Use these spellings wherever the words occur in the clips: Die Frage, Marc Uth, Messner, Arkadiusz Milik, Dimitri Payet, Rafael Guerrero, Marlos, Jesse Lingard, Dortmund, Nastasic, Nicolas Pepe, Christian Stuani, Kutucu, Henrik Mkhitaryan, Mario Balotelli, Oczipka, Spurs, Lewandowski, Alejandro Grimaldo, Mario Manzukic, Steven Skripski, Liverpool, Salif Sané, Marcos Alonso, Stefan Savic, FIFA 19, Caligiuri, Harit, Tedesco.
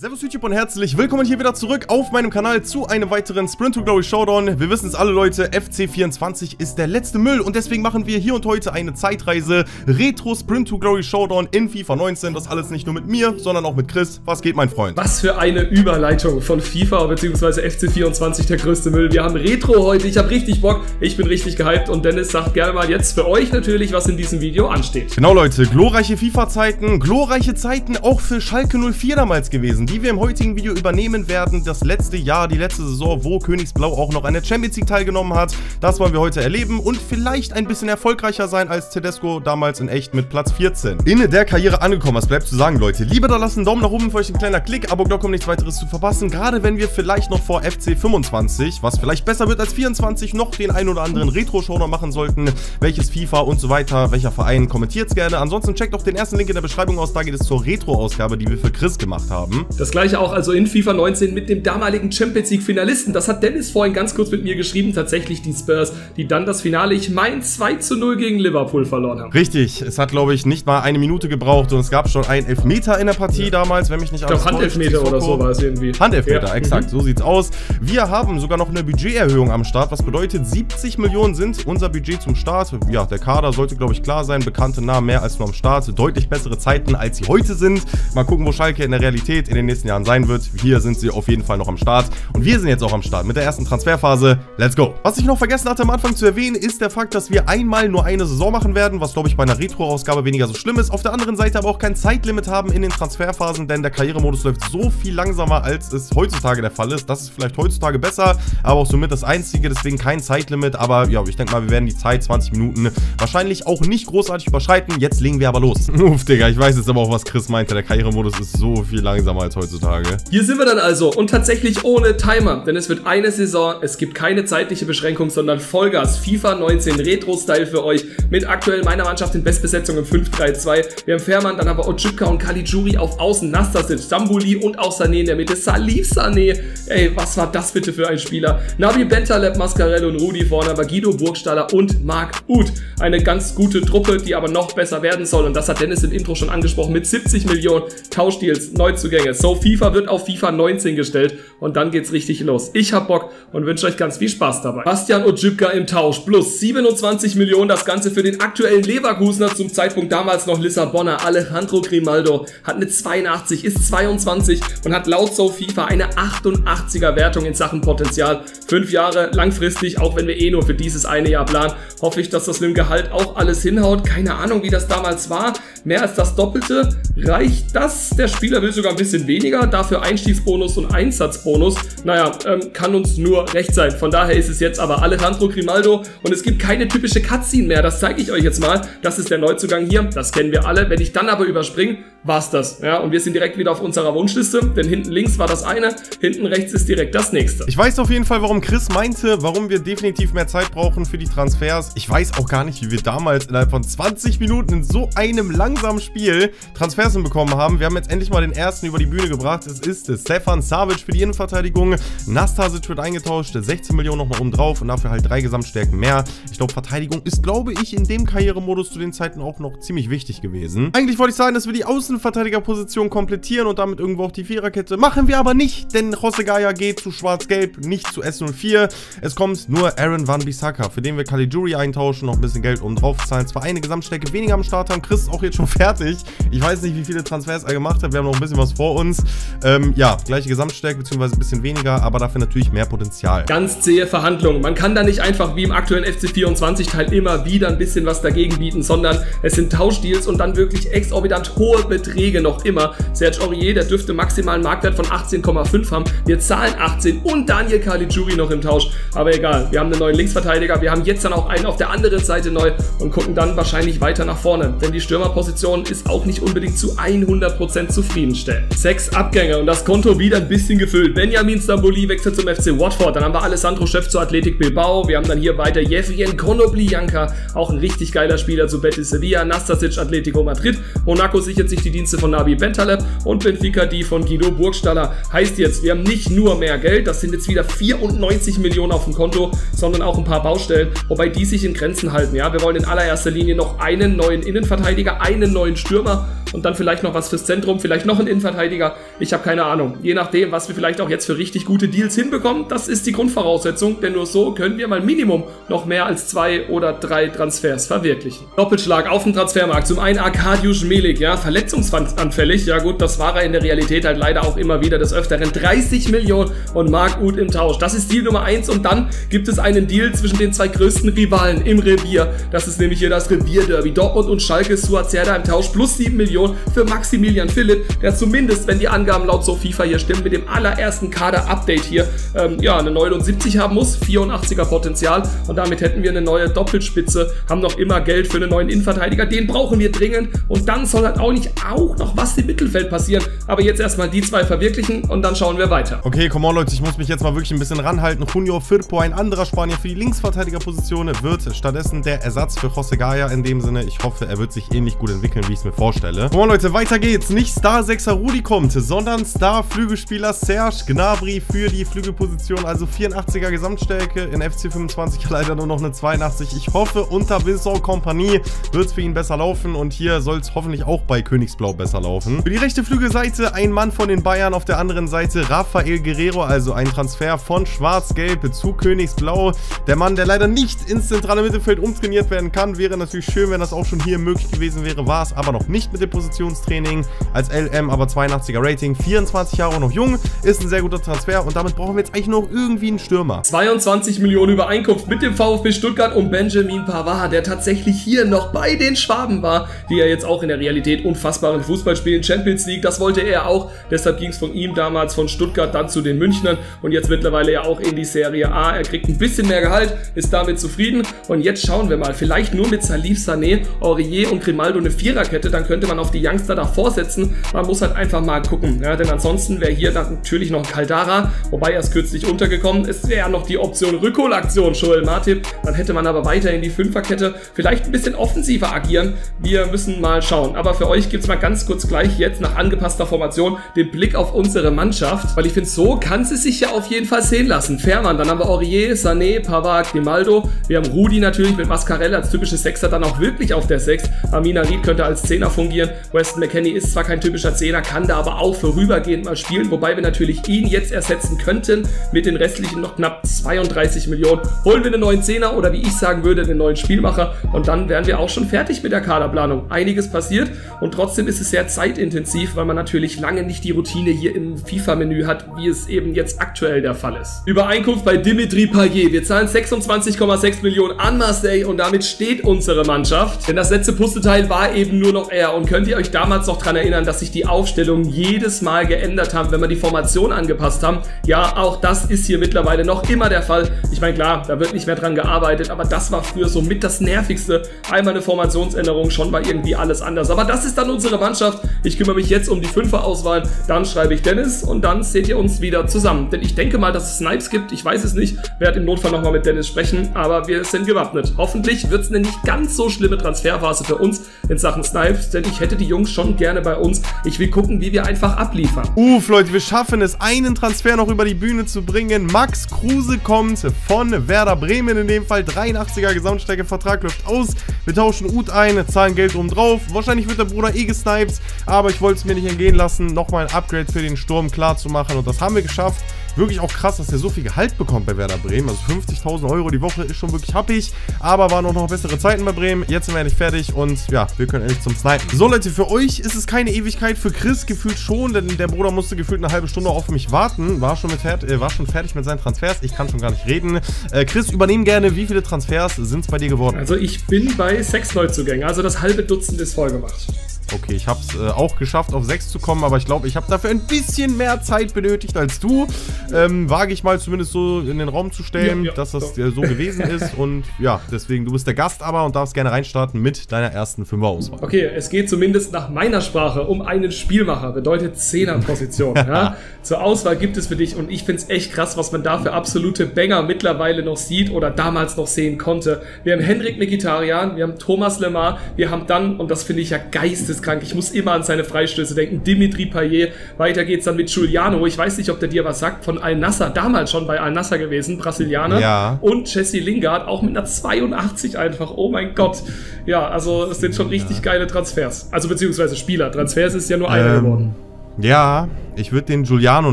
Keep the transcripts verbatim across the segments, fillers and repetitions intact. Servus YouTube und herzlich willkommen hier wieder zurück auf meinem Kanal zu einem weiteren Sprint to Glory Showdown. Wir wissen es alle Leute, F C vierundzwanzig ist der letzte Müll und deswegen machen wir hier und heute eine Zeitreise Retro Sprint to Glory Showdown in FIFA neunzehn. Das alles nicht nur mit mir, sondern auch mit Chris. Was geht, mein Freund? Was für eine Überleitung von FIFA bzw. F C vierundzwanzig, der größte Müll. Wir haben Retro heute, ich habe richtig Bock, ich bin richtig gehypt und Dennis sagt gerne mal jetzt für euch natürlich, was in diesem Video ansteht. Genau Leute, glorreiche FIFA-Zeiten, glorreiche Zeiten auch für Schalke null vier damals gewesen, die wir im heutigen Video übernehmen werden. Das letzte Jahr, die letzte Saison, wo Königsblau auch noch an der Champions League teilgenommen hat. Das wollen wir heute erleben und vielleicht ein bisschen erfolgreicher sein als Tedesco damals in echt mit Platz vierzehn. In der Karriere angekommen, was bleibt zu sagen, Leute? Lieber da lassen, Daumen nach oben für euch, ein kleiner Klick, Abo-Glocke, um nichts weiteres zu verpassen. Gerade wenn wir vielleicht noch vor F C fünfundzwanzig, was vielleicht besser wird als vierundzwanzig, noch den ein oder anderen Retro-Showdown machen sollten. Welches FIFA und so weiter, welcher Verein, kommentiert es gerne. Ansonsten checkt auch den ersten Link in der Beschreibung aus, da geht es zur Retro-Ausgabe, die wir für Chris gemacht haben. Das gleiche auch also in FIFA neunzehn mit dem damaligen Champions League Finalisten. Das hat Dennis vorhin ganz kurz mit mir geschrieben. Tatsächlich die Spurs, die dann das Finale, ich meine, zwei zu null gegen Liverpool verloren haben. Richtig. Es hat, glaube ich, nicht mal eine Minute gebraucht und es gab schon einen Elfmeter in der Partie ja. damals, wenn mich nicht alles täuscht. Ich glaube, Handelfmeter oder so war es irgendwie. Handelfmeter, ja. exakt. Mhm. So sieht's aus. Wir haben sogar noch eine Budgeterhöhung am Start, was bedeutet, siebzig Millionen sind unser Budget zum Start. Ja, der Kader sollte, glaube ich, klar sein. Bekannte Namen mehr als nur am Start. Deutlich bessere Zeiten, als sie heute sind. Mal gucken, wo Schalke in der Realität in den nächsten Jahren sein wird. Hier sind sie auf jeden Fall noch am Start und wir sind jetzt auch am Start mit der ersten Transferphase. Let's go! Was ich noch vergessen hatte am Anfang zu erwähnen, ist der Fakt, dass wir einmal nur eine Saison machen werden, was glaube ich bei einer Retro-Ausgabe weniger so schlimm ist. Auf der anderen Seite aber auch kein Zeitlimit haben in den Transferphasen, denn der Karrieremodus läuft so viel langsamer, als es heutzutage der Fall ist. Das ist vielleicht heutzutage besser, aber auch somit das Einzige, deswegen kein Zeitlimit, aber ja, ich denke mal, wir werden die Zeit zwanzig Minuten wahrscheinlich auch nicht großartig überschreiten. Jetzt legen wir aber los. Uff, Digga, ich weiß jetzt aber auch, was Chris meinte, der Karrieremodus ist so viel langsamer als heutzutage. Hier sind wir dann also und tatsächlich ohne Timer, denn es wird eine Saison, es gibt keine zeitliche Beschränkung, sondern Vollgas, FIFA neunzehn Retro-Style für euch, mit aktuell meiner Mannschaft in Bestbesetzung im fünf drei zwei, wir haben Fährmann, dann haben wir Oczipka und Caligiuri auf Außen, Nastasic, Sambuli und auch Sané in der Mitte, Salif Sané, ey, was war das bitte für ein Spieler, Nabi Bentaleb, Mascarello und Rudi vorne, aber Guido Burgstaller und Marc Uth, eine ganz gute Truppe, die aber noch besser werden soll und das hat Dennis im Intro schon angesprochen, mit siebzig Millionen Tauschdeals, Neuzugänge. So, FIFA wird auf FIFA neunzehn gestellt und dann geht's richtig los. Ich hab Bock und wünsche euch ganz viel Spaß dabei. Bastian Oczipka im Tausch plus siebenundzwanzig Millionen, das Ganze für den aktuellen Leverkusener, zum Zeitpunkt damals noch Lissabonner, Alejandro Grimaldo, hat eine zweiundachtzig, ist zweiundzwanzig und hat laut So FIFA eine achtundachtziger Wertung in Sachen Potenzial. Fünf Jahre langfristig, auch wenn wir eh nur für dieses eine Jahr planen, hoffe ich, dass das mit dem Gehalt auch alles hinhaut. Keine Ahnung, wie das damals war. Mehr als das Doppelte reicht das. Der Spieler will sogar ein bisschen weniger, dafür Einstiegsbonus und Einsatzbonus. Naja, ähm, kann uns nur recht sein. Von daher ist es jetzt aber Alejandro Grimaldo und es gibt keine typische Cutscene mehr. Das zeige ich euch jetzt mal. Das ist der Neuzugang hier, das kennen wir alle. Wenn ich dann aber überspringe, war's das. Ja, und wir sind direkt wieder auf unserer Wunschliste, denn hinten links war das eine, hinten rechts ist direkt das nächste. Ich weiß auf jeden Fall, warum Chris meinte, warum wir definitiv mehr Zeit brauchen für die Transfers. Ich weiß auch gar nicht, wie wir damals innerhalb von zwanzig Minuten in so einem langsamen Spiel Transfers hinbekommen haben. Wir haben jetzt endlich mal den ersten über die Bühne gebracht. Es ist Stefan Savic für die Innenverteidigung. Nastasic wird eingetauscht, sechzehn Millionen nochmal oben drauf und dafür halt drei Gesamtstärken mehr. Ich glaube, Verteidigung ist, glaube ich, in dem Karrieremodus zu den Zeiten auch noch ziemlich wichtig gewesen. Eigentlich wollte ich sagen, dass wir die Außenverteidigerposition komplettieren und damit irgendwo auch die Viererkette. Machen wir aber nicht, denn José Gaya geht zu Schwarz-Gelb, nicht zu S null vier. Es kommt nur Aaron Wan-Bissaka, für den wir Caligiuri eintauschen, noch ein bisschen Geld oben drauf zahlen. Zwar eine Gesamtstärke weniger am Start haben, Chris ist auch jetzt schon fertig. Ich weiß nicht, wie viele Transfers er gemacht hat, wir haben noch ein bisschen was vor uns. Ähm, ja, gleiche Gesamtstärke, beziehungsweise ein bisschen weniger, aber dafür natürlich mehr Potenzial. Ganz zähe Verhandlungen. Man kann da nicht einfach wie im aktuellen F C vierundzwanzig-Teil immer wieder ein bisschen was dagegen bieten, sondern es sind Tauschdeals und dann wirklich exorbitant hohe Beträge noch immer. Serge Aurier, der dürfte maximalen Marktwert von achtzehn Komma fünf haben. Wir zahlen achtzehn und Daniel Caligiuri noch im Tausch. Aber egal, wir haben einen neuen Linksverteidiger, wir haben jetzt dann auch einen auf der anderen Seite neu und gucken dann wahrscheinlich weiter nach vorne, denn die Stürmerposition ist auch nicht unbedingt zu hundert Prozent zufriedenstellend. Sechs Abgänge und das Konto wieder ein bisschen gefüllt. Benjamin Pavard wechselt zum F C Watford, dann haben wir Alessandro Schöpf zur Athletic Bilbao, wir haben dann hier weiter Jevgen Konoplyanka, auch ein richtig geiler Spieler zu Betis Sevilla, Nastasic Atletico Madrid, Monaco sichert sich die Dienste von Nabi Bentaleb und Benfica die von Guido Burgstaller. Heißt jetzt, wir haben nicht nur mehr Geld, das sind jetzt wieder vierundneunzig Millionen auf dem Konto, sondern auch ein paar Baustellen, wobei die sich in Grenzen halten. Ja, wir wollen in allererster Linie noch einen neuen Innenverteidiger, einen neuen Stürmer und dann vielleicht noch was fürs Zentrum, vielleicht noch ein Innenverteidiger, ich habe keine Ahnung. Je nachdem, was wir vielleicht auch jetzt für richtig gute Deals hinbekommen, das ist die Grundvoraussetzung, denn nur so können wir mal Minimum noch mehr als zwei oder drei Transfers verwirklichen. Doppelschlag auf dem Transfermarkt, zum einen Arkadiusz Milik, ja, verletzungsanfällig, ja gut, das war er in der Realität halt leider auch immer wieder des Öfteren, dreißig Millionen und Marc Uth im Tausch, das ist Deal Nummer eins und dann gibt es einen Deal zwischen den zwei größten Rivalen im Revier, das ist nämlich hier das Revierderby, Dortmund und Schalke04 im Tausch, plus sieben Millionen für Maximilian Philipp, der zumindest, wenn die Angaben laut so FIFA hier stimmen, mit dem allerersten Kader-Update hier, ähm, ja, eine neunundsiebzig haben muss, vierundachtziger Potenzial und damit hätten wir eine neue Doppelspitze, haben noch immer Geld für einen neuen Innenverteidiger, den brauchen wir dringend und dann soll halt auch nicht auch noch was im Mittelfeld passieren, aber jetzt erstmal die zwei verwirklichen und dann schauen wir weiter. Okay, come on Leute, ich muss mich jetzt mal wirklich ein bisschen ranhalten, Junio Firpo, ein anderer Spanier für die Linksverteidigerposition, wird stattdessen der Ersatz für José Gaya in dem Sinne, ich hoffe, er wird sich ähnlich gut entwickeln, wie ich es mir vorstelle. Come on Leute, weiter geht's, nicht Star-Sechser Rudi kommt, sondern Star-Flügelspieler Serge Gnabry für die Flügelposition, also vierundachtziger Gesamtstärke, in F C fünfundzwanzig leider nur noch eine zweiundachtzig, ich hoffe, unter Vincent Kompany wird es für ihn besser laufen und hier soll es hoffentlich auch bei Königsblau besser laufen. Für die rechte Flügelseite ein Mann von den Bayern, auf der anderen Seite Rafael Guerrero, also ein Transfer von Schwarz-Gelb zu Königsblau, der Mann, der leider nicht ins zentrale Mittelfeld umtrainiert werden kann, wäre natürlich schön, wenn das auch schon hier möglich gewesen wäre, war es aber noch nicht mit dem Positionstraining, als L M aber zweiundachtziger Rating, vierundzwanzig Jahre noch jung, ist ein sehr guter Transfer und damit brauchen wir jetzt eigentlich noch irgendwie einen Stürmer. zweiundzwanzig Millionen Übereinkunft mit dem VfB Stuttgart und Benjamin Pavard, der tatsächlich hier noch bei den Schwaben war, die ja jetzt auch in der Realität unfassbaren Fußball spielen, Champions League, das wollte er auch, deshalb ging es von ihm damals von Stuttgart dann zu den Münchnern und jetzt mittlerweile ja auch in die Serie A, er kriegt ein bisschen mehr Gehalt, ist damit zufrieden und jetzt schauen wir mal, vielleicht nur mit Salif Sané, Aurier und Grimaldo eine Viererkette, dann könnte man auf die Youngster davor setzen, man muss halt einfach mal gucken, ja, denn ansonsten wäre hier dann natürlich noch Caldara, wobei er ist kürzlich untergekommen, es wäre ja noch die Option Rückholaktion, Joel Matip, dann hätte man aber weiterhin die Fünferkette, vielleicht ein bisschen offensiver agieren, wir müssen mal schauen, aber für euch gibt es mal ganz kurz gleich jetzt nach angepasster Formation den Blick auf unsere Mannschaft, weil ich finde, so kann sie sich ja auf jeden Fall sehen lassen, Fährmann, dann haben wir Aurier, Sané, Pavard, Grimaldo, wir haben Rudi natürlich mit Mascarello als typisches Sechser dann auch wirklich auf der Sechs, Amina Reed könnte als Zehner fungieren, Weston McKennie ist zwar kein typischer Zehner, kann da aber auch vorübergehend mal spielen, wobei wir natürlich ihn jetzt ersetzen könnten mit den restlichen noch knapp zweiunddreißig Millionen, holen wir einen neuen Zehner oder wie ich sagen würde, einen neuen Spielmacher und dann wären wir auch schon fertig mit der Kaderplanung, einiges passiert und trotzdem ist es sehr zeitintensiv, weil man natürlich lange nicht die Routine hier im FIFA-Menü hat, wie es eben jetzt aktuell der Fall ist. Übereinkunft bei Dimitri Payet, wir zahlen sechsundzwanzig Komma sechs Millionen an Marseille und damit steht unsere Mannschaft, denn das letzte Puzzleteil war eben nur noch er und könnt ihr euch damals noch daran erinnern, dass sich die Aufstellungen jedes Mal geändert haben, wenn wir die Formation angepasst haben, ja auch das ist hier mittlerweile noch immer der Fall, ich meine klar, da wird nicht mehr dran gearbeitet, aber das war früher so mit das Nervigste, einmal eine Formationsänderung, schon war irgendwie alles anders, aber das ist dann unsere Mannschaft, ich kümmere mich jetzt um die Fünfer-Auswahl, dann schreibe ich Dennis und dann seht ihr uns wieder zusammen, denn ich denke mal, dass es Snipes gibt, ich weiß es nicht, werde im Notfall nochmal mit Dennis sprechen, aber wir sind gewappnet, hoffentlich wird es eine nicht ganz so schlimme Transferphase für uns in Sachen Snipes, denn ich hätte die Jungs schon gerne bei uns, ich will gucken, wie wir einfach abliefern. Uff Leute, wir schaffen es, einen Transfer noch über die Bühne zu bringen, Max Kruse kommt von Werder Bremen in dem Fall, dreiundachtziger Gesamtstärke, Vertrag läuft aus, wir tauschen Uth ein, zahlen Geld oben drauf, wahrscheinlich wird der Bruder eh gesniped, aber ich wollte es mir nicht entgehen lassen, nochmal ein Upgrade für den Sturm klar zu machen und das haben wir geschafft. Wirklich auch krass, dass er so viel Gehalt bekommt bei Werder Bremen. Also fünfzigtausend Euro die Woche ist schon wirklich happig. Aber waren auch noch bessere Zeiten bei Bremen. Jetzt sind wir endlich fertig und ja, wir können endlich zum Snipen. So Leute, für euch ist es keine Ewigkeit. Für Chris gefühlt schon, denn der Bruder musste gefühlt eine halbe Stunde auf mich warten. War schon, mit, äh, war schon fertig mit seinen Transfers. Ich kann schon gar nicht reden. Äh, Chris, übernehmen gerne. Wie viele Transfers sind es bei dir geworden? Also ich bin bei sechs Neuzugängen. Also das halbe Dutzend ist voll gemacht. Okay, ich habe es äh, auch geschafft, auf sechs zu kommen, aber ich glaube, ich habe dafür ein bisschen mehr Zeit benötigt als du. Ähm, wage ich mal zumindest so in den Raum zu stellen, ja, ja, dass das äh, so gewesen ist. Und ja, deswegen, du bist der Gast aber und darfst gerne reinstarten mit deiner ersten Fünfer-Auswahl. Okay, es geht zumindest nach meiner Sprache um einen Spielmacher, bedeutet Zehner-Position. Ja? Zur Auswahl gibt es für dich und ich finde es echt krass, was man da für absolute Banger mittlerweile noch sieht oder damals noch sehen konnte. Wir haben Henrik Mkhitaryan, wir haben Thomas Lemar, wir haben dann, und das finde ich ja geisteskrank, geisteskrank. Ich muss immer an seine Freistöße denken. Dimitri Payet. Weiter geht's dann mit Giuliano. Ich weiß nicht, ob der dir was sagt. Von Al-Nassr. Damals schon bei Al-Nassr gewesen. Brasilianer. Ja. Und Jesse Lingard. Auch mit einer zweiundachtzig einfach. Oh mein Gott. Ja, also es sind schon richtig ja. geile Transfers. Also beziehungsweise Spieler. Transfers ist ja nur ähm. einer geworden. Ja, ich würde den Giuliano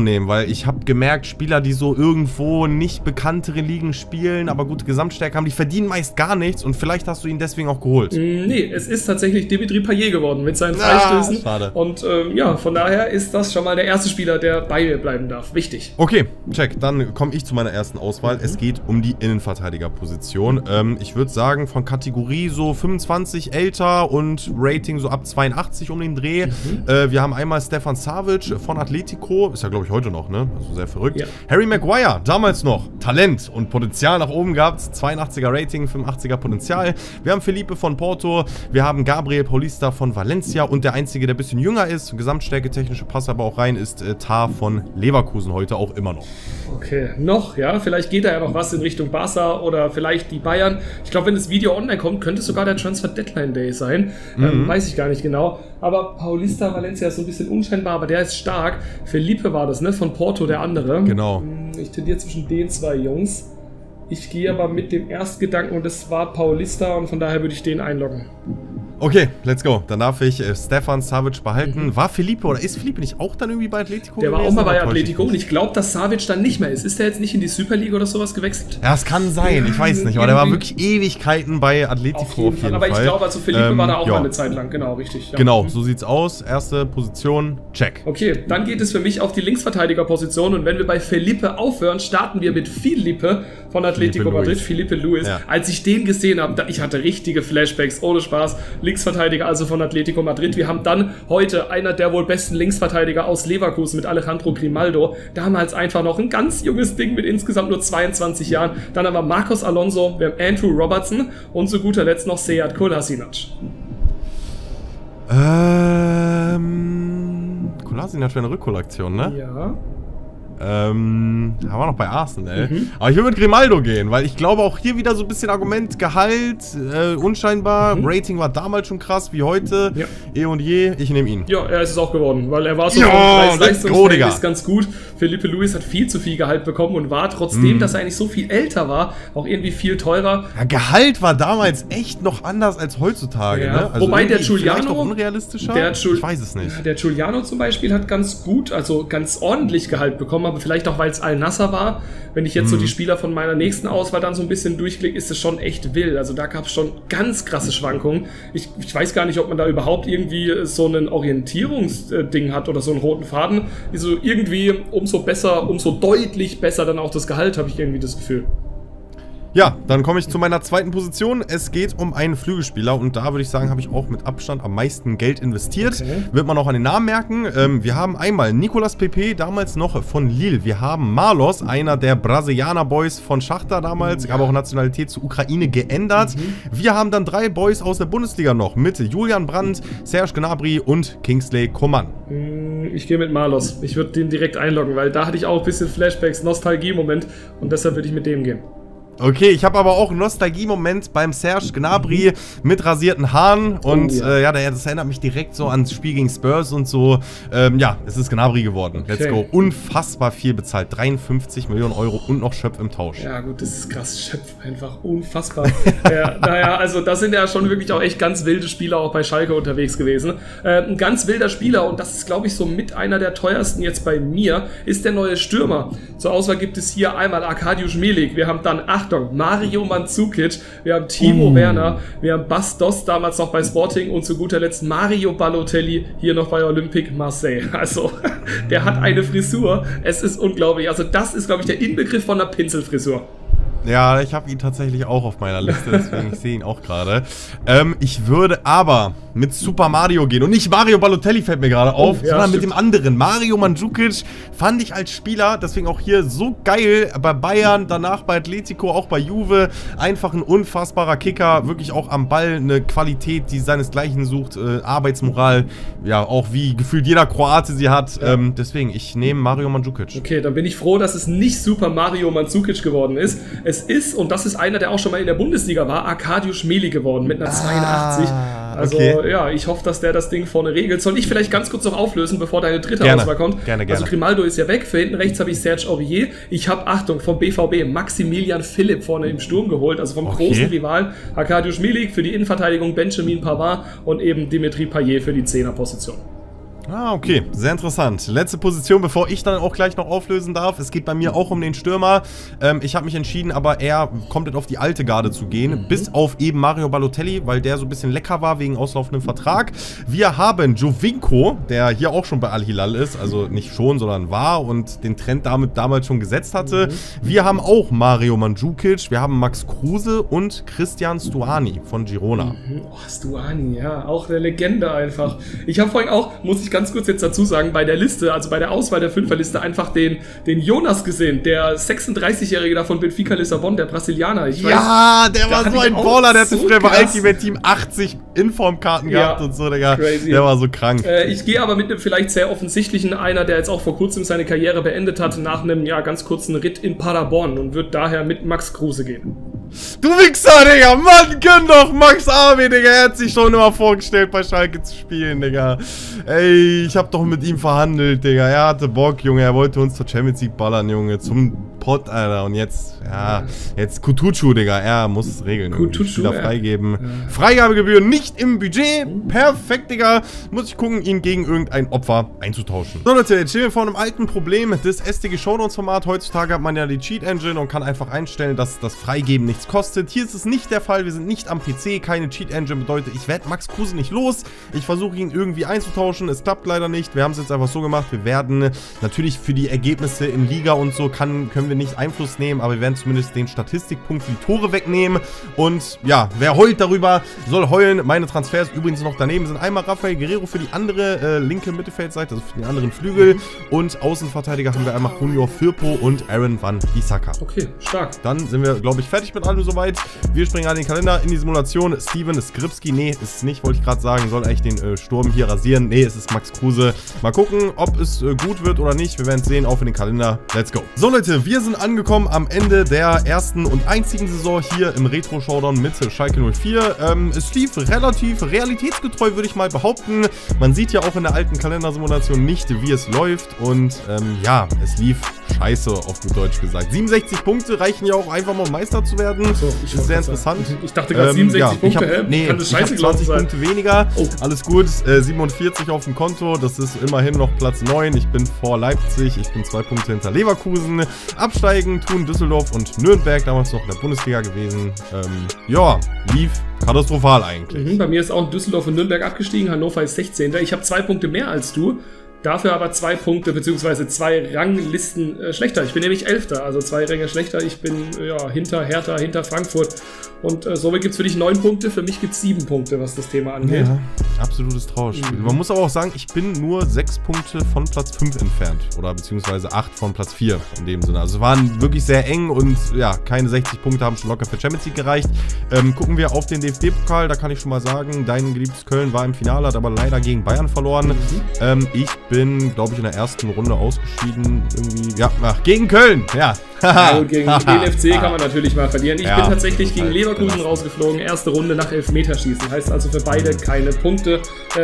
nehmen, weil ich habe gemerkt, Spieler, die so irgendwo nicht bekanntere Ligen spielen, aber gute Gesamtstärke haben, die verdienen meist gar nichts und vielleicht hast du ihn deswegen auch geholt. Nee, es ist tatsächlich Dimitri Payet geworden mit seinen Freistößen. Ah, schade. Und ähm, ja, von daher ist das schon mal der erste Spieler, der bei mir bleiben darf. Wichtig. Okay, check. Dann komme ich zu meiner ersten Auswahl. Mhm. Es geht um die Innenverteidigerposition. Ähm, ich würde sagen, von Kategorie so fünfundzwanzig älter und Rating so ab zweiundachtzig um den Dreh. Mhm. Äh, wir haben einmal Stefan Savic von Atletico, ist ja glaube ich heute noch, ne? Also sehr verrückt. Ja. Harry Maguire, damals noch Talent und Potenzial nach oben gehabt, zweiundachtziger Rating, fünfundachtziger Potenzial. Wir haben Felipe von Porto, wir haben Gabriel Paulista von Valencia und der einzige, der ein bisschen jünger ist, Gesamtstärke, technische Pass aber auch rein, ist äh, Tar von Leverkusen heute auch immer noch. Okay, noch, ja, vielleicht geht da ja noch was in Richtung Barca oder vielleicht die Bayern. Ich glaube, wenn das Video online kommt, könnte es sogar der Transfer Deadline Day sein. Mhm. Ähm, weiß ich gar nicht genau. Aber Paulista Valencia ist so ein bisschen unscheinbar, aber der ist stark. Felipe war das, ne? Von Porto, der andere. Genau. Ich tendiere zwischen den zwei Jungs. Ich gehe aber mit dem Erstgedanken und das war Paulista und von daher würde ich den einloggen. Okay, let's go. Dann darf ich äh, Stefan Savic behalten. Mhm. War Felipe oder ist Felipe nicht auch dann irgendwie bei Atletico? Der war auch mal bei Atletico und ich glaube, dass Savic dann nicht mehr ist. Ist der jetzt nicht in die Super League oder sowas gewechselt? Ja, es kann sein. Ich weiß nicht. Aber der war wirklich Ewigkeiten bei Atletico. Auf jeden, auf jeden Fall. Fall. Aber ich glaube, also Felipe ähm, war da auch ja. mal eine Zeit lang. Genau, richtig. Ja. Genau, so sieht's aus. Erste Position, check. Okay, dann geht es für mich auf die Linksverteidigerposition und wenn wir bei Felipe aufhören, starten wir mit Felipe von Atletico Madrid. Felipe Luis. Ja. Als ich den gesehen habe, ich hatte richtige Flashbacks. Ohne Spaß. Linksverteidiger also von Atletico Madrid. Wir haben dann heute einer der wohl besten Linksverteidiger aus Leverkusen mit Alejandro Grimaldo. Damals einfach noch ein ganz junges Ding mit insgesamt nur zweiundzwanzig Jahren. Dann haben wir Marcos Alonso, wir haben Andrew Robertson und zu guter Letzt noch Sead Kolasinac. Ähm... Kolasinac für eine Rückholaktion, ne? Ja... Ähm, haben wir noch bei Arsenal. Mhm. Aber ich will mit Grimaldo gehen, weil ich glaube auch hier wieder so ein bisschen Argument, Gehalt, äh, unscheinbar, mhm. Rating war damals schon krass wie heute, ja. eh und je, ich nehme ihn. Ja, er ist es auch geworden, weil er war so ja, leistungsmäßig ganz gut. Felipe Luis hat viel zu viel Gehalt bekommen und war trotzdem, mhm. dass er eigentlich so viel älter war, auch irgendwie viel teurer. Ja, Gehalt war damals echt noch anders als heutzutage, ja. ne? Also wobei der Giuliano, noch unrealistischer? Der Giul ich weiß es nicht. Der Giuliano zum Beispiel hat ganz gut, also ganz ordentlich Gehalt bekommen, aber vielleicht auch, weil es Al-Nassr war. Wenn ich jetzt so die Spieler von meiner nächsten Auswahl dann so ein bisschen durchklicke, ist es schon echt wild. Also da gab es schon ganz krasse Schwankungen. Ich, ich weiß gar nicht, ob man da überhaupt irgendwie so ein Orientierungsding hat oder so einen roten Faden. Also irgendwie umso besser, umso deutlich besser dann auch das Gehalt, habe ich irgendwie das Gefühl. Ja, dann komme ich zu meiner zweiten Position. Es geht um einen Flügelspieler und da würde ich sagen, habe ich auch mit Abstand am meisten Geld investiert. Okay. Wird man auch an den Namen merken. Ähm, wir haben einmal Nicolas Pepe, damals noch von Lille. Wir haben Marlos, einer der Brasilianer Boys von Schachtar damals. Ja. Ich habe auch Nationalität zur Ukraine geändert. Mhm. Wir haben dann drei Boys aus der Bundesliga noch mit Julian Brandt, Serge Gnabry und Kingsley Coman. Ich gehe mit Marlos. Ich würde den direkt einloggen, weil da hatte ich auch ein bisschen Flashbacks, Nostalgie-Moment und deshalb würde ich mit dem gehen. Okay, ich habe aber auch einen Nostalgie-Moment beim Serge Gnabry mit rasierten Haaren und oh, ja. Äh, ja, das erinnert mich direkt so ans Spiel gegen Spurs und so. Ähm, ja, es ist Gnabry geworden. Okay. Let's go. Unfassbar viel bezahlt. dreiundfünfzig Millionen Euro und noch Schöpf im Tausch. Ja gut, das ist krass. Schöpf einfach unfassbar. ja, naja, also das sind ja schon wirklich auch echt ganz wilde Spieler auch bei Schalke unterwegs gewesen. Äh, ein ganz wilder Spieler und das ist glaube ich so mit einer der teuersten jetzt bei mir, ist der neue Stürmer. Zur Auswahl gibt es hier einmal Arkadiusz Milik. Wir haben dann acht Mario Manzukic, wir haben Timo mm. Werner, wir haben Bastos damals noch bei Sporting und zu guter Letzt Mario Balotelli, hier noch bei Olympique Marseille. Also, der hat eine Frisur, es ist unglaublich. Also das ist, glaube ich, der Inbegriff von einer Pinselfrisur. Ja, ich habe ihn tatsächlich auch auf meiner Liste, deswegen ich sehe ihn auch gerade. Ähm, ich würde aber mit Super Mario gehen und nicht Mario Balotelli fällt mir gerade auf, oh, ja, sondern stimmt. mit dem anderen. Mario Mandzukic fand ich als Spieler, deswegen auch hier so geil, bei Bayern, danach bei Atletico, auch bei Juve. Einfach ein unfassbarer Kicker, wirklich auch am Ball eine Qualität, die seinesgleichen sucht, äh, Arbeitsmoral, ja auch wie gefühlt jeder Kroate sie hat. Ja. Ähm, deswegen, ich nehme Mario Mandzukic. Okay, dann bin ich froh, dass es nicht Super Mario Mandzukic geworden ist. Es ist, und das ist einer, der auch schon mal in der Bundesliga war, Arkadiusz Milik geworden mit einer ah. zweiundachtzig. Also okay. ja, ich hoffe, dass der das Ding vorne regelt. Soll ich vielleicht ganz kurz noch auflösen, bevor deine dritte gerne. Auswahl kommt? Gerne, gerne. Also Grimaldo ist ja weg, für hinten rechts habe ich Serge Aurier. Ich habe, Achtung, vom B V B Maximilian Philipp vorne im Sturm geholt, also vom okay. großen Rivalen Arkadiusz Milik für die Innenverteidigung, Benjamin Pavard und eben Dimitri Payet für die Zehner-Position. Ah, okay. Sehr interessant. Letzte Position, bevor ich dann auch gleich noch auflösen darf. Es geht bei mir auch um den Stürmer. Ähm, ich habe mich entschieden, aber eher komplett auf die alte Garde zu gehen. Mhm. Bis auf eben Mario Balotelli, weil der so ein bisschen lecker war wegen auslaufendem Vertrag. Wir haben Jovinko, der hier auch schon bei Al-Hilal ist. Also nicht schon, sondern war und den Trend damit damals schon gesetzt hatte. Mhm. Wir haben auch Mario Manzukic. Wir haben Max Kruse und Christian Stuani von Girona. Mhm. Oh, Stuani, ja. Auch eine Legende einfach. Ich habe vorhin auch, muss ich ganz ganz kurz jetzt dazu sagen, bei der Liste, also bei der Auswahl der Fünferliste, einfach den, den Jonas gesehen, der sechsunddreißigjährige da von Benfica Lissabon, der Brasilianer. Ich ja, weiß, der war so ein Baller, der so hatte früher bei Ultimate Team achtzig Informkarten ja, gehabt und so, Digga. Crazy. Der war so krank. Äh, ich gehe aber mit einem vielleicht sehr offensichtlichen, einer, der jetzt auch vor kurzem seine Karriere beendet hat, nach einem ja, ganz kurzen Ritt in Paderborn und wird daher mit Max Kruse gehen. Du Wichser, Digga! Mann, gönn doch Max Abi, Digga! Er hat sich schon immer vorgestellt, bei Schalke zu spielen, Digga. Ey, ich hab doch mit ihm verhandelt, Digga. Er hatte Bock, Junge. Er wollte uns zur Champions League ballern, Junge. Zum Pott, Alter. Und jetzt, ja, jetzt Kutucu, Digga. Er muss es regeln. Kutucu, ja. freigeben. Ja. Freigabegebühr nicht im Budget. Perfekt, Digga. Muss ich gucken, ihn gegen irgendein Opfer einzutauschen. So, Leute, jetzt stehen wir vor einem alten Problem. Das S D G Showdowns-Format. Heutzutage hat man ja die Cheat-Engine und kann einfach einstellen, dass das Freigeben nichts kostet. Hier ist es nicht der Fall. Wir sind nicht am P C. Keine Cheat-Engine bedeutet, ich werde Max Kruse nicht los. Ich versuche, ihn irgendwie einzutauschen. Es klappt leider nicht. Wir haben es jetzt einfach so gemacht. Wir werden natürlich für die Ergebnisse in Liga und so kann, können wir nicht Einfluss nehmen, aber wir werden zumindest den Statistikpunkt für die Tore wegnehmen. Und ja, wer heult darüber, soll heulen. Meine Transfers übrigens noch daneben sind einmal Rafael Guerrero für die andere äh, linke Mittelfeldseite, also für den anderen Flügel. Und Außenverteidiger haben wir einmal Junio Firpo und Aaron Wan-Bissaka. Okay, stark. Dann sind wir, glaube ich, fertig mit allem soweit. Wir springen an den Kalender in die Simulation. Steven Skripski, nee, ist es nicht, wollte ich gerade sagen, soll eigentlich den äh, Sturm hier rasieren. Nee, es ist Max Kruse. Mal gucken, ob es äh, gut wird oder nicht. Wir werden es sehen, auf in den Kalender. Let's go. So Leute, wir sind angekommen am Ende der ersten und einzigen Saison hier im Retro-Showdown mit Schalke null vier. Ähm, es lief relativ realitätsgetreu, würde ich mal behaupten. Man sieht ja auch in der alten Kalendersimulation nicht, wie es läuft. Und ähm, ja, es lief scheiße, auf gut Deutsch gesagt. siebenundsechzig Punkte reichen ja auch einfach mal, um Meister zu werden. So, ich das ist sehr interessant. Sein. Ich dachte gerade ähm, siebenundsechzig ja, Punkte, hä? Nee, kann das scheiße ich zwanzig sein. Punkte weniger. Oh. Alles gut, äh, siebenundvierzig auf dem Konto. Das ist immerhin noch Platz neun. Ich bin vor Leipzig, ich bin zwei Punkte hinter Leverkusen. Absteigen tun Düsseldorf und Nürnberg, damals noch in der Bundesliga gewesen. Ähm, ja, lief katastrophal eigentlich. Mhm, bei mir ist auch Düsseldorf und Nürnberg abgestiegen, Hannover ist sechzehnter. Ich habe zwei Punkte mehr als du. Dafür aber zwei Punkte bzw. zwei Ranglisten äh, schlechter. Ich bin nämlich Elfter, also zwei Ränge schlechter. Ich bin ja, hinter Hertha, hinter Frankfurt. Und äh, somit gibt es für dich neun Punkte, für mich gibt es sieben Punkte, was das Thema angeht. Ja, absolutes Trauerspiel. Mhm. Man muss aber auch sagen, ich bin nur sechs Punkte von Platz fünf entfernt. Oder beziehungsweise acht von Platz vier in dem Sinne. Also waren wirklich sehr eng und ja, keine sechzig Punkte haben schon locker für Champions League gereicht. Ähm, gucken wir auf den D F B-Pokal, da kann ich schon mal sagen, dein geliebtes Köln war im Finale, hat aber leider gegen Bayern verloren. Mhm. Ähm, ich bin Bin, glaube ich, in der ersten Runde ausgeschieden. Irgendwie. Ja, ach, gegen Köln. Ja. Also gegen den F C kann man natürlich mal verlieren. Ich ja, bin tatsächlich gegen Leverkusen rausgeflogen. Erste Runde nach Elfmeterschießen. Heißt also für beide keine Punkte.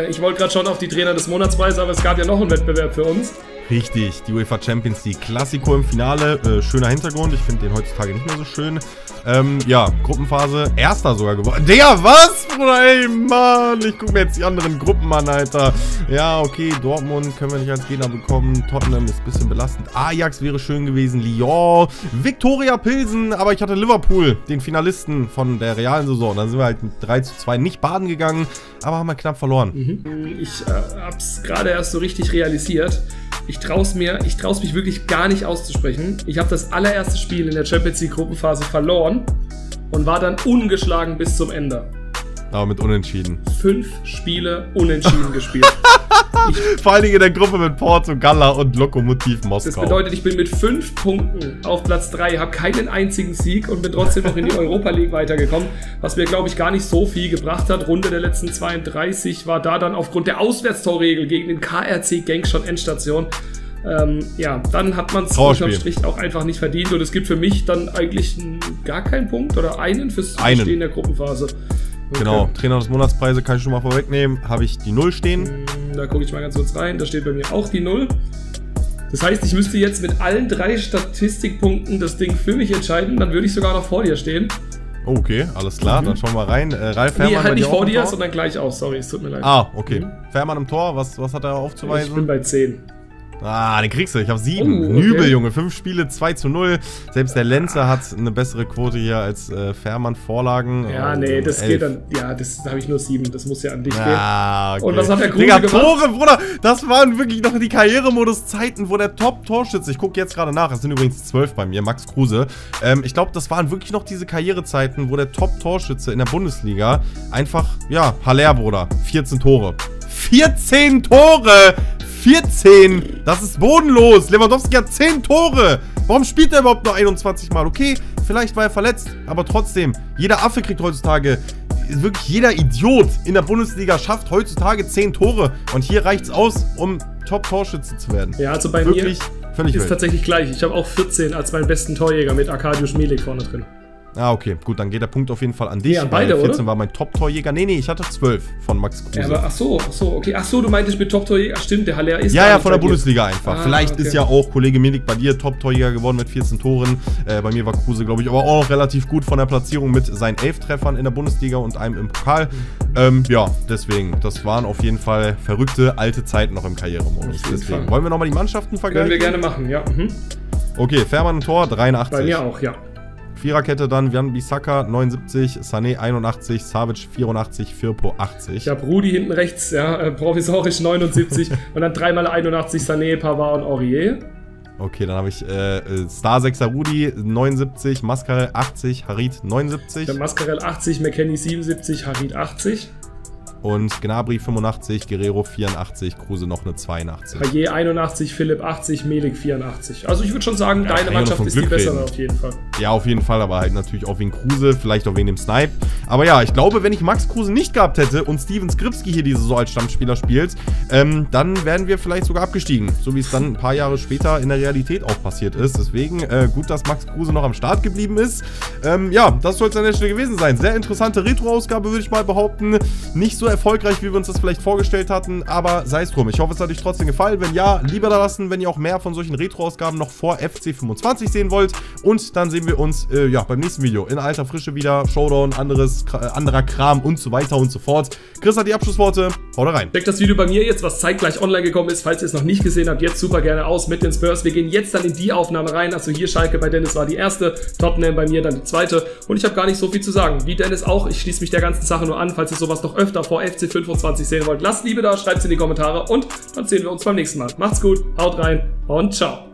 Ich wollte gerade schon auf die Trainer des Monats weisen, aber es gab ja noch einen Wettbewerb für uns. Richtig, die UEFA Champions League Klassiko im Finale. Äh, schöner Hintergrund, ich finde den heutzutage nicht mehr so schön. Ähm, ja, Gruppenphase, erster sogar geworden. Digga, was, Bruder, ey, Mann, ich gucke mir jetzt die anderen Gruppen an, Alter. Ja, okay, Dortmund können wir nicht als Gegner bekommen. Tottenham ist ein bisschen belastend. Ajax wäre schön gewesen, Lyon, Viktoria Pilsen, aber ich hatte Liverpool, den Finalisten von der realen Saison. Dann sind wir halt mit drei zu zwei nicht baden gegangen, aber haben wir knapp verloren. Mhm. Ich äh, hab's gerade erst so richtig realisiert. Ich traue es mir, ich traue es mich wirklich gar nicht auszusprechen. Ich habe das allererste Spiel in der Champions League Gruppenphase verloren und war dann ungeschlagen bis zum Ende. Aber mit Unentschieden. Fünf Spiele unentschieden gespielt. Ich, vor allen Dingen in der Gruppe mit Porto, Gala und Lokomotiv Moskau. Das bedeutet, ich bin mit fünf Punkten auf Platz drei, habe keinen einzigen Sieg und bin trotzdem noch in die Europa League weitergekommen, was mir, glaube ich, gar nicht so viel gebracht hat. Runde der letzten zweiunddreißig war da dann aufgrund der Auswärtstorregel gegen den K R C Genk schon Endstation. Ähm, ja, dann hat man es unterm Strich auch einfach nicht verdient und es gibt für mich dann eigentlich gar keinen Punkt oder einen fürs Bestehen der Gruppenphase. Okay. Genau, Trainer des Monatspreise kann ich schon mal vorwegnehmen. Habe ich die null stehen? Da gucke ich mal ganz kurz rein. Da steht bei mir auch die null. Das heißt, ich müsste jetzt mit allen drei Statistikpunkten das Ding für mich entscheiden. Dann würde ich sogar noch vor dir stehen. Okay, alles klar. Mhm. Dann schauen wir mal rein. Äh, Ralf Fährmann. Nee, halt nicht vor dir, sondern gleich auch. Sorry, es tut mir leid. Ah, okay. Mhm. Fährmann im Tor. Was, was hat er aufzuweisen? Ich bin bei zehn. Ah, den kriegst du. Ich habe sieben. Oh, okay. Nübel, Junge. fünf Spiele, zwei zu null. Selbst der Lenzer hat eine bessere Quote hier als äh, Fährmann Vorlagen. Ja, nee, das elf. Geht dann. Ja, das habe ich nur sieben. Das muss ja an dich ah, gehen. Okay. Und was hat der Kruse gemacht? Tore, Bruder. Das waren wirklich noch die Karrieremodus-Zeiten, wo der Top-Torschütze. Ich gucke jetzt gerade nach. Es sind übrigens zwölf bei mir, Max Kruse. Ähm, ich glaube, das waren wirklich noch diese Karrierezeiten, wo der Top-Torschütze in der Bundesliga einfach, ja, Haller, Bruder. vierzehn Tore. vierzehn Tore! vierzehn! Das ist bodenlos! Lewandowski hat zehn Tore! Warum spielt er überhaupt nur einundzwanzig Mal? Okay, vielleicht war er verletzt, aber trotzdem, jeder Affe kriegt heutzutage, wirklich jeder Idiot in der Bundesliga schafft heutzutage zehn Tore. Und hier reicht es aus, um Top-Torschütze zu werden. Ja, also bei wirklich mir völlig ist wild. Tatsächlich gleich. Ich habe auch vierzehn als meinen besten Torjäger mit Arkadiusz Milik vorne drin. Ah, okay. Gut, dann geht der Punkt auf jeden Fall an dich. Ja, beide, vierzehn oder? War mein Top-Torjäger. Nee, nee, ich hatte zwölf von Max Kruse. Ja, aber ach so, ach so, okay. Ach so, du meintest mit Top-Torjäger. Stimmt, der Haller ist. Ja, ja, von der Bundesliga einfach. Ah, vielleicht okay. Ist ja auch Kollege Milik bei dir Top-Torjäger geworden mit vierzehn Toren. Äh, bei mir war Kruse, glaube ich, aber auch noch relativ gut von der Platzierung mit seinen elf Treffern in der Bundesliga und einem im Pokal. Mhm. Ähm, ja, deswegen, das waren auf jeden Fall verrückte alte Zeiten noch im Karrieremodus. Deswegen Fall. Wollen wir nochmal die Mannschaften vergleichen? Können wir gerne machen, ja. Mhm. Okay, Fährmann Tor, dreiundachtzig. Bei mir auch, ja. Viererkette dann, Wan-Bissaka neunundsiebzig, Sané einundachtzig, Savic vierundachtzig, Firpo achtzig. Ich habe Rudi hinten rechts, ja, äh, provisorisch neunundsiebzig und dann dreimal einundachtzig, Sané, Pavard und Aurier. Okay, dann habe ich äh, Star-Sechser Rudi neunundsiebzig, Mascarello achtzig, Harit neunundsiebzig. Dann Mascarello achtzig, McKennie siebenundsiebzig, Harit achtzig. Und Gnabry fünfundachtzig, Guerrero vierundachtzig, Kruse noch eine zweiundachtzig. Payet einundachtzig, Philipp achtzig, Milik vierundachtzig. Also ich würde schon sagen, ja, deine Mannschaft ist die bessere auf jeden Fall. Ja, auf jeden Fall, aber halt natürlich auch wegen Kruse, vielleicht auch wegen dem Snipe. Aber ja, ich glaube, wenn ich Max Kruse nicht gehabt hätte und Steven Skripski hier diese Saison als Stammspieler spielt, ähm, dann wären wir vielleicht sogar abgestiegen. So wie es dann ein paar Jahre später in der Realität auch passiert ist. Deswegen äh, gut, dass Max Kruse noch am Start geblieben ist. Ähm, ja, das soll es an der Stelle gewesen sein. Sehr interessante Retro-Ausgabe, würde ich mal behaupten. Nicht so erfolgreich, wie wir uns das vielleicht vorgestellt hatten, aber sei es drum. Ich hoffe, es hat euch trotzdem gefallen. Wenn ja, lieber da lassen, wenn ihr auch mehr von solchen Retro-Ausgaben noch vor F C fünfundzwanzig sehen wollt. Und dann sehen wir uns äh, ja, beim nächsten Video in alter Frische wieder, Showdown, anderes, äh, anderer Kram und so weiter und so fort. Chris hat die Abschlussworte, haut rein. Checkt das Video bei mir jetzt, was zeitgleich online gekommen ist. Falls ihr es noch nicht gesehen habt, jetzt super gerne aus mit den Spurs. Wir gehen jetzt dann in die Aufnahme rein. Also hier Schalke bei Dennis war die erste, Tottenham bei mir dann die zweite. Und ich habe gar nicht so viel zu sagen, wie Dennis auch. Ich schließe mich der ganzen Sache nur an, falls ihr sowas noch öfter vor F C fünfundzwanzig sehen wollt, lasst Liebe da, schreibt es in die Kommentare und dann sehen wir uns beim nächsten Mal. Macht's gut, haut rein und ciao.